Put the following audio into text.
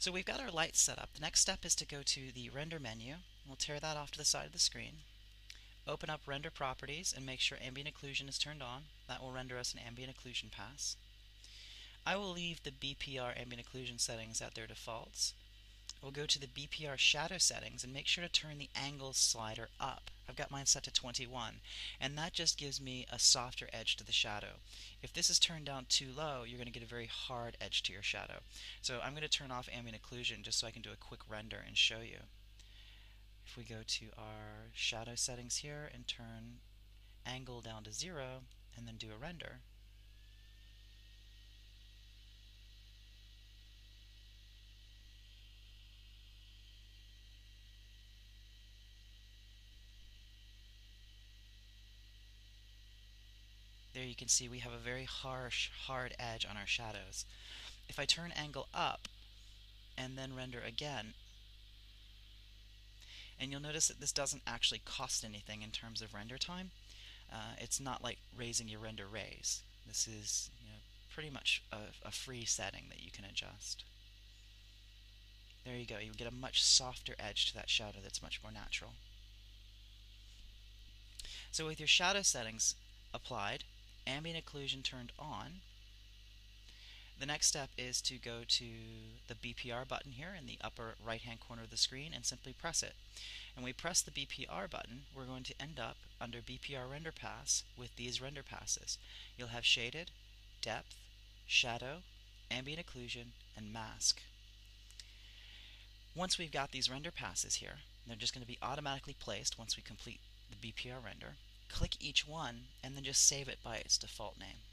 So we've got our lights set up. The next step is to go to the render menu. We'll tear that off to the side of the screen. Open up Render Properties and make sure Ambient Occlusion is turned on. That will render us an ambient occlusion pass. I will leave the BPR ambient occlusion settings at their defaults. We'll go to the BPR shadow settings and make sure to turn the angle slider up. I've got mine set to 21, and that just gives me a softer edge to the shadow. If this is turned down too low, you're going to get a very hard edge to your shadow. So I'm going to turn off ambient occlusion just so I can do a quick render and show you. If we go to our shadow settings here and turn angle down to 0 and then do a render, there you can see we have a very harsh, hard edge on our shadows. If I turn angle up and then render again, and you'll notice that this doesn't actually cost anything in terms of render time. It's not like raising your render raise. This is pretty much a free setting that you can adjust. There you go. You get a much softer edge to that shadow that's much more natural. So with your shadow settings applied, ambient occlusion turned on, the next step is to go to the BPR button here in the upper right hand corner of the screen and simply press it. And we press the BPR button, we're going to end up under BPR render pass with these render passes. You'll have shaded, depth, shadow, ambient occlusion, and mask. Once we've got these render passes here, they're just going to be automatically placed once we complete the BPR render. Click each one and then just save it by its default name.